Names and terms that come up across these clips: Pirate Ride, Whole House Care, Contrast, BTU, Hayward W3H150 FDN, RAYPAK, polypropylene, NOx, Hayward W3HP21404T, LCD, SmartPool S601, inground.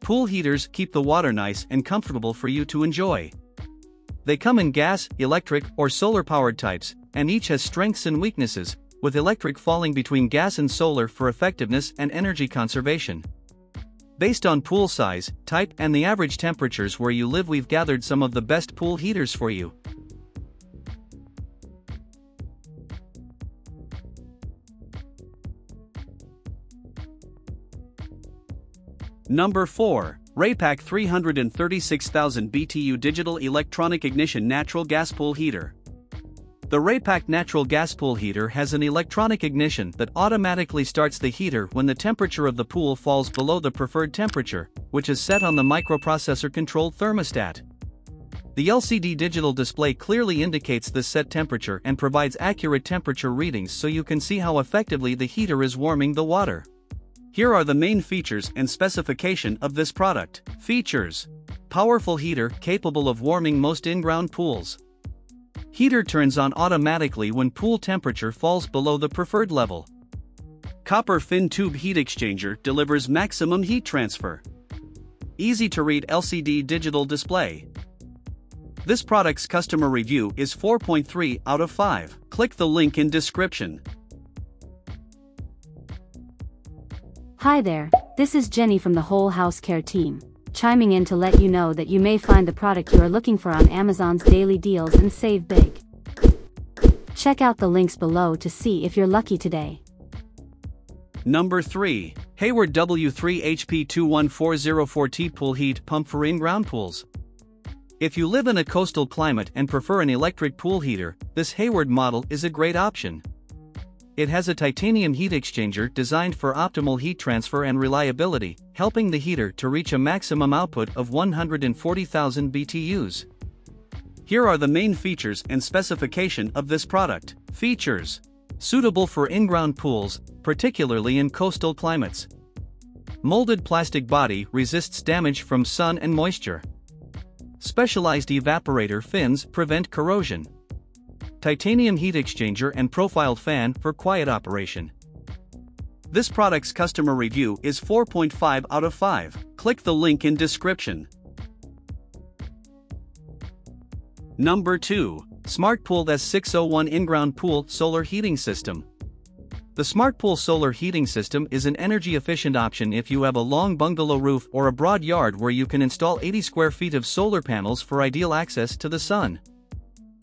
Pool heaters keep the water nice and comfortable for you to enjoy. They come in gas, electric, or solar-powered types, and each has strengths and weaknesses, with electric falling between gas and solar for effectiveness and energy conservation. Based on pool size, type, and the average temperatures where you live, we've gathered some of the best pool heaters for you. Number 4. RAYPAK 336,000 BTU Digital Electronic Ignition Natural Gas Pool Heater. The RAYPAK Natural Gas Pool Heater has an electronic ignition that automatically starts the heater when the temperature of the pool falls below the preferred temperature, which is set on the microprocessor-controlled thermostat. The LCD digital display clearly indicates this set temperature and provides accurate temperature readings so you can see how effectively the heater is warming the water. Here are the main features and specification of this product. Features: powerful heater capable of warming most in-ground pools. Heater turns on automatically when pool temperature falls below the preferred level. Copper fin tube heat exchanger delivers maximum heat transfer. Easy to read LCD digital display. This product's customer review is 4.3 out of 5. Click the link in description. Hi there, this is Jenny from the Whole House Care team, chiming in to let you know that you may find the product you are looking for on Amazon's daily deals and save big. Check out the links below to see if you're lucky today. Number 3. Hayward W3HP21404T Pool Heat Pump for In-Ground Pools. If you live in a coastal climate and prefer an electric pool heater, this Hayward model is a great option. It has a titanium heat exchanger designed for optimal heat transfer and reliability, helping the heater to reach a maximum output of 140,000 BTUs. Here are the main features and specification of this product. Features: suitable for in-ground pools, particularly in coastal climates. Molded plastic body resists damage from sun and moisture. Specialized evaporator fins prevent corrosion. Titanium heat exchanger and profile fan for quiet operation. This product's customer review is 4.5 out of 5. Click the link in description. Number 2. SmartPool S601 In-Ground Pool Solar Heating System. The SmartPool Solar Heating System is an energy-efficient option if you have a long bungalow roof or a broad yard where you can install 80 square feet of solar panels for ideal access to the sun.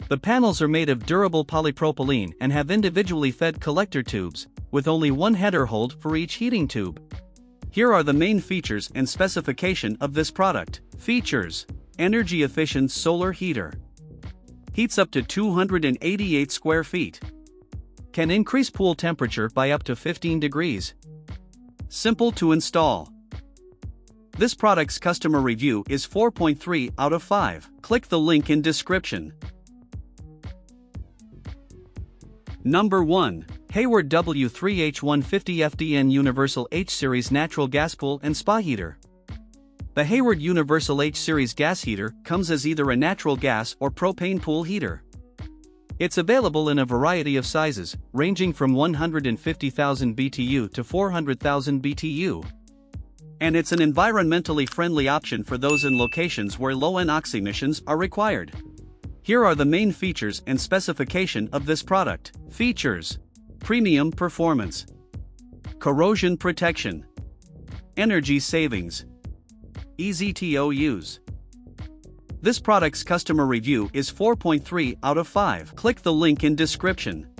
The panels are made of durable polypropylene and have individually fed collector tubes, with only one header hold for each heating tube. Here are the main features and specification of this product. Features: energy-efficient solar heater. Heats up to 288 square feet. Can increase pool temperature by up to 15 degrees. Simple to install. This product's customer review is 4.3 out of 5. Click the link in description. Number 1. Hayward W3H150 FDN Universal H-Series Natural Gas Pool and Spa Heater. The Hayward Universal H-Series gas heater comes as either a natural gas or propane pool heater. It's available in a variety of sizes, ranging from 150,000 BTU to 400,000 BTU. And it's an environmentally friendly option for those in locations where low NOx emissions are required. Here are the main features and specification of this product. Features: premium performance, corrosion protection, energy savings, easy to use. This product's customer review is 4.3 out of 5. Click the link in description.